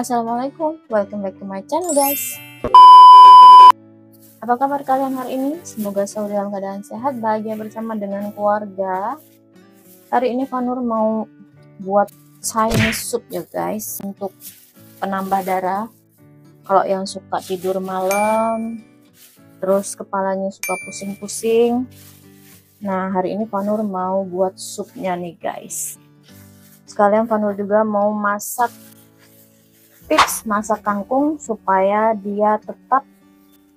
Assalamualaikum, welcome back to my channel guys. Apa kabar kalian hari ini? Semoga selalu dalam keadaan sehat, bahagia bersama dengan keluarga. Hari ini Fanur mau buat Chinese soup ya guys, untuk penambah darah. Kalau yang suka tidur malam, terus kepalanya suka pusing-pusing. Nah hari ini Fanur mau buat supnya nih guys. Sekalian Fanur juga mau masak tips masak kangkung supaya dia tetap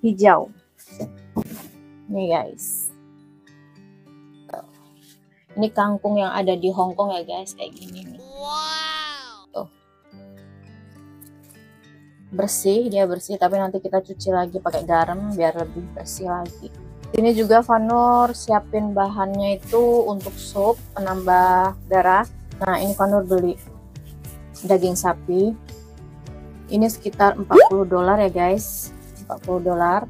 hijau nih guys. Tuh. Ini kangkung yang ada di Hongkong ya guys, kayak gini nih. Tuh. Bersih, dia bersih, tapi nanti kita cuci lagi pakai garam biar lebih bersih lagi. Ini juga Fanur siapin bahannya itu untuk sup penambah darah. Nah ini Fanur beli daging sapi. Ini sekitar $40 ya guys, $40.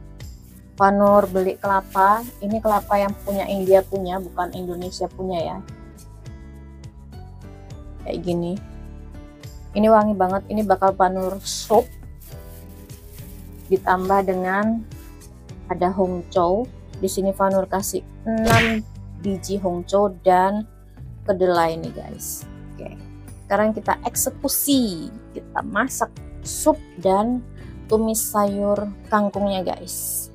Fanur beli kelapa. Ini kelapa yang punya India punya, bukan Indonesia punya ya. Kayak gini. Ini wangi banget. Ini bakal Fanur sup. Ditambah dengan ada hongcau. Di sini Fanur kasih 6 biji hongcau dan kedelai nih guys. Oke. Sekarang kita eksekusi. Kita masak sup dan tumis sayur kangkungnya guys.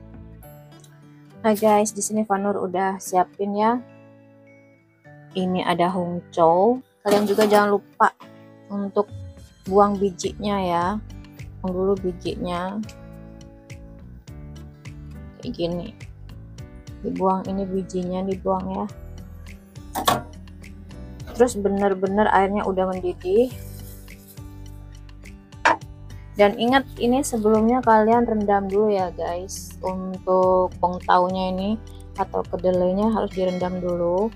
Nah guys, di sini Fanur udah siapin ya. Ini ada hongcau. Kalian juga jangan lupa untuk buang bijinya ya. Buang dulu bijinya. Kayak gini. Dibuang ini bijinya, dibuang ya. Terus bener-bener airnya udah mendidih. Dan ingat ini sebelumnya kalian rendam dulu ya guys, untuk hongtaunya ini atau kedelainya harus direndam dulu.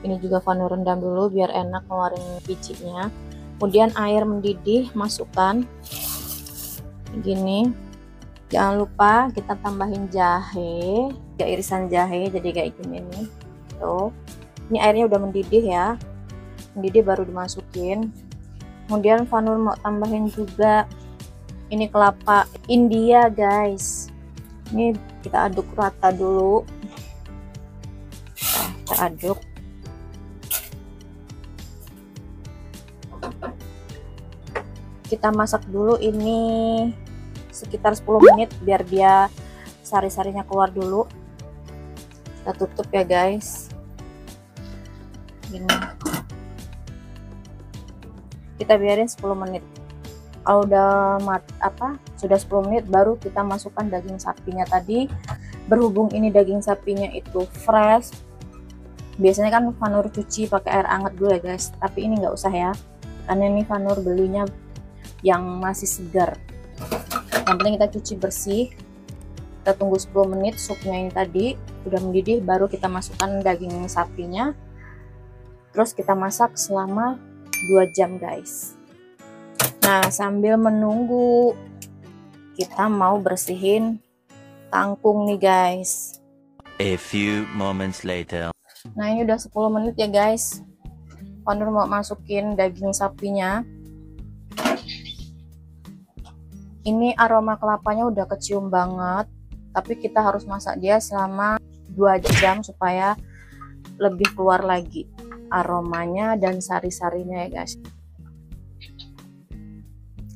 Ini juga Fanur rendam dulu biar enak ngeluarin bijinya. Kemudian air mendidih, masukkan gini. Jangan lupa kita tambahin jahe, ya irisan jahe, jadi kayak gini nih. Tuh, ini airnya udah mendidih ya, mendidih baru dimasukin. Kemudian Fanur mau tambahin juga ini kelapa India guys. Ini kita aduk rata dulu. Nah, kita aduk. Kita masak dulu ini sekitar 10 menit biar dia sari-sarinya keluar dulu. Kita tutup ya guys. Gini. Kita biarin 10 menit. Kalau udah sudah 10 menit baru kita masukkan daging sapinya tadi. Berhubung ini daging sapinya itu fresh, biasanya kan Fanur cuci pakai air hangat dulu ya guys, tapi ini nggak usah ya, karena ini Fanur belinya yang masih segar. Yang penting kita cuci bersih. Kita tunggu 10 menit supnya ini tadi udah mendidih, baru kita masukkan daging sapinya. Terus kita masak selama 2 jam guys. Nah sambil menunggu kita mau bersihin kangkung nih guys. A few moments later. Nah ini udah 10 menit ya guys. Fanur mau masukin daging sapinya. Ini aroma kelapanya udah kecium banget, tapi kita harus masak dia selama 2 jam supaya lebih keluar lagi aromanya dan sari-sarinya ya guys.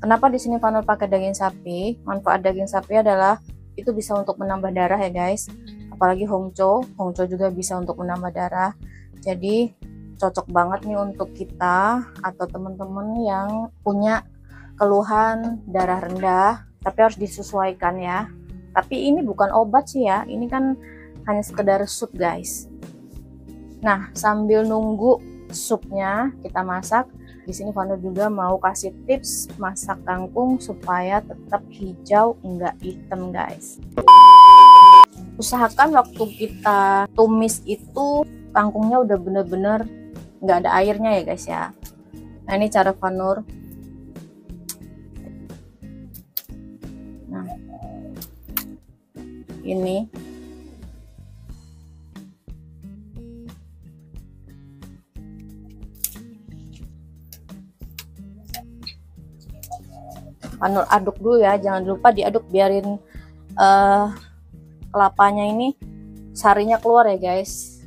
Kenapa di sini Fanur pakai daging sapi? Manfaat daging sapi adalah itu bisa untuk menambah darah ya guys. Apalagi hongcau, hongcau juga bisa untuk menambah darah. Jadi cocok banget nih untuk kita atau teman-teman yang punya keluhan darah rendah, tapi harus disesuaikan ya. Tapi ini bukan obat sih ya, ini kan hanya sekedar sup guys. Nah sambil nunggu supnya kita masak. Di sini Fanur juga mau kasih tips masak kangkung supaya tetap hijau, enggak hitam guys. Usahakan waktu kita tumis itu kangkungnya udah bener-bener enggak ada airnya ya guys ya. Nah ini cara Fanur. Nah ini Fanur aduk dulu ya, jangan lupa diaduk, biarin kelapanya ini sarinya keluar ya guys.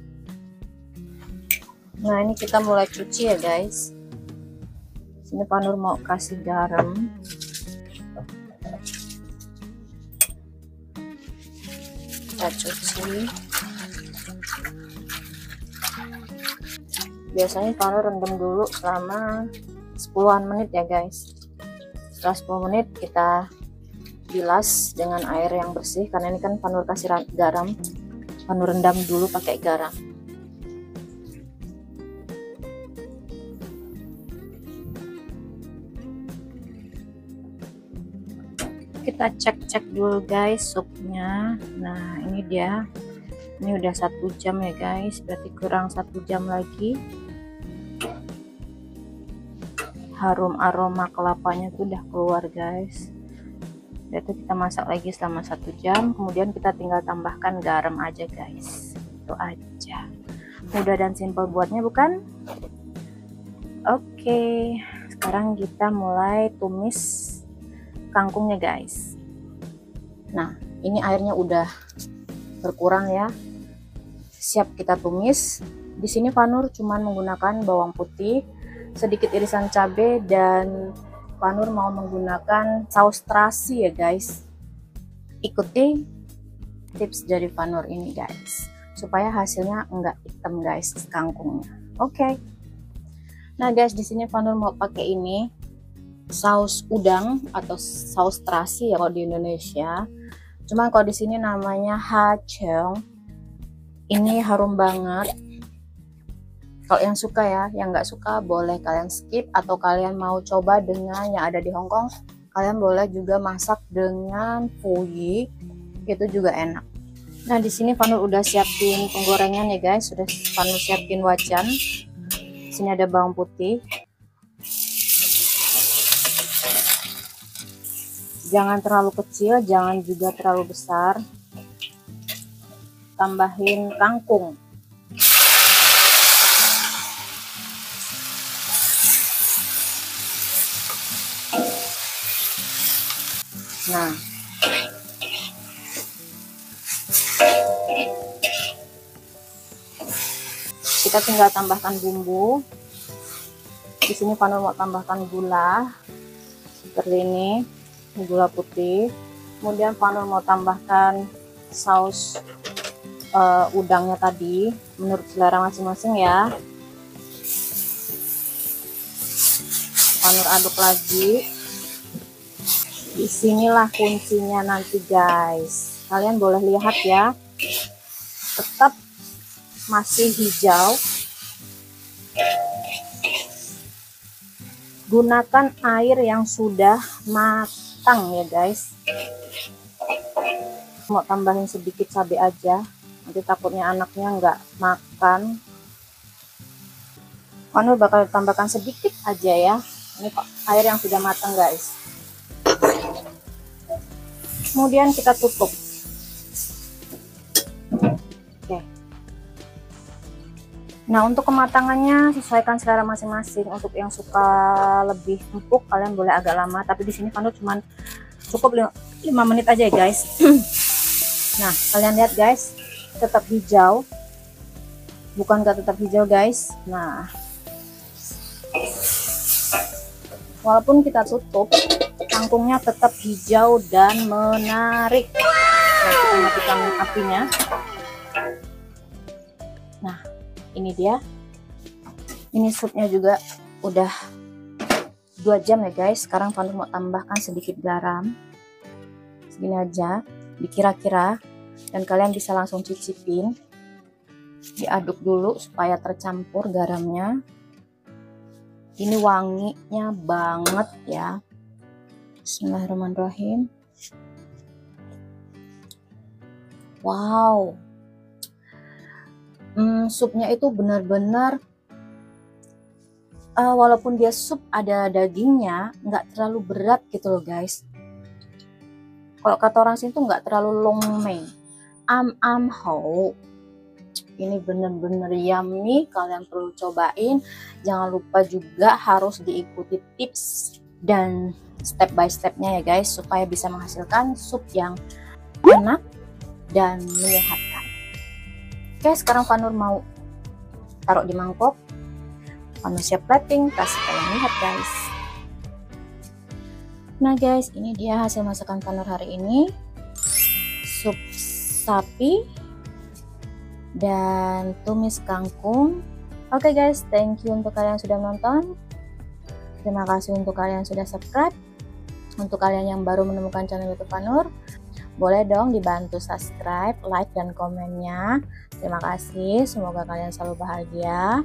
Nah ini kita mulai cuci ya guys. Sini Fanur mau kasih garam. Kita cuci. Biasanya Fanur rendam dulu selama 10-an menit ya guys. Setelah 10 menit kita bilas dengan air yang bersih, karena ini kan Fanur kasih garam. Fanur rendam dulu pakai garam. Kita cek-cek dulu guys supnya. Nah ini dia, ini udah 1 jam ya guys, berarti kurang 1 jam lagi. Harum aroma kelapanya tuh udah keluar guys. Berarti kita masak lagi selama 1 jam, kemudian kita tinggal tambahkan garam aja guys. Itu aja, mudah dan simple buatnya bukan? Oke, sekarang kita mulai tumis kangkungnya guys. Nah ini airnya udah berkurang ya, siap kita tumis. Di sini Fanur cuman menggunakan bawang putih, sedikit irisan cabai, dan Fanur mau menggunakan saus terasi ya guys. Ikuti tips dari Fanur ini guys, supaya hasilnya enggak hitam guys kangkungnya. Oke. Nah guys, di sini Fanur mau pakai ini saus udang atau saus terasi ya kalau di Indonesia. Cuma kalau di sini namanya haceng. Ini harum banget. Kalau yang suka ya, yang nggak suka boleh kalian skip, atau kalian mau coba dengan yang ada di Hongkong, kalian boleh juga masak dengan fuyi, itu juga enak. Nah di sini Fanur udah siapin penggorengan ya guys, sudah Fanur siapin wajan. Di sini ada bawang putih. Jangan terlalu kecil, jangan juga terlalu besar. Tambahin kangkung. Nah, kita tinggal tambahkan bumbu. Di sini Fanur mau tambahkan gula seperti ini, gula putih. Kemudian Fanur mau tambahkan saus udangnya tadi menurut selera masing-masing ya. Fanur aduk lagi. Disinilah kuncinya nanti guys, kalian boleh lihat ya, tetap masih hijau. Gunakan air yang sudah matang ya guys. Mau tambahin sedikit cabai aja, nanti takutnya anaknya nggak makan. Fanur bakal tambahkan sedikit aja ya, ini air yang sudah matang guys. Kemudian kita tutup. Oke. Nah untuk kematangannya sesuaikan selera masing-masing. Untuk yang suka lebih empuk kalian boleh agak lama, tapi di sini Fanur cuman cukup 5 menit aja ya guys. Nah kalian lihat guys, tetap hijau, bukan gak tetap hijau guys. Nah walaupun kita tutup, kangkungnya tetap hijau dan menarik. Nah, kita matikan apinya. Nah ini dia, ini supnya juga udah 2 jam ya guys. Sekarang Fanur mau tambahkan sedikit garam, segini aja, dikira-kira, dan kalian bisa langsung cicipin. Diaduk dulu supaya tercampur garamnya. Ini wanginya banget ya. Bismillahirrahmanirrahim. Wow. Supnya itu benar-benar walaupun dia sup ada dagingnya, nggak terlalu berat gitu loh guys. Kalau kata orang sini tuh nggak terlalu longmei, hao. Ini bener-bener yummy, kalian perlu cobain. Jangan lupa juga harus diikuti tips dan step by stepnya ya guys, supaya bisa menghasilkan sup yang enak dan menyehatkan. Oke, sekarang Fanur mau taruh di mangkok. Fanur siap plating, kasih kalian lihat guys. Nah guys, ini dia hasil masakan Fanur hari ini, sup sapi dan tumis kangkung. Oke guys, thank you untuk kalian yang sudah menonton. Terima kasih untuk kalian yang sudah subscribe. Untuk kalian yang baru menemukan channel YouTube Fanur, boleh dong dibantu subscribe, like, dan komennya. Terima kasih, semoga kalian selalu bahagia,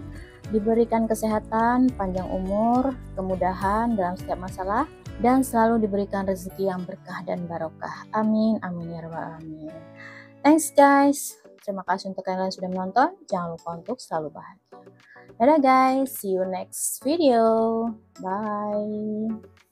diberikan kesehatan, panjang umur, kemudahan dalam setiap masalah, dan selalu diberikan rezeki yang berkah dan barokah. Amin, amin ya rabbal alamin. Thanks guys. Terima kasih untuk kalian yang sudah menonton. Jangan lupa untuk selalu bahagia. Dadah guys, see you next video. Bye.